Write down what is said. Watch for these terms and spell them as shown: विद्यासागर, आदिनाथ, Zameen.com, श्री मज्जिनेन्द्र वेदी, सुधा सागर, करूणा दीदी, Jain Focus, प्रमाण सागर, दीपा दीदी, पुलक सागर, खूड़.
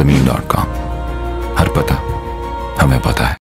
ज़मीन.com। हर पता हमें पता है।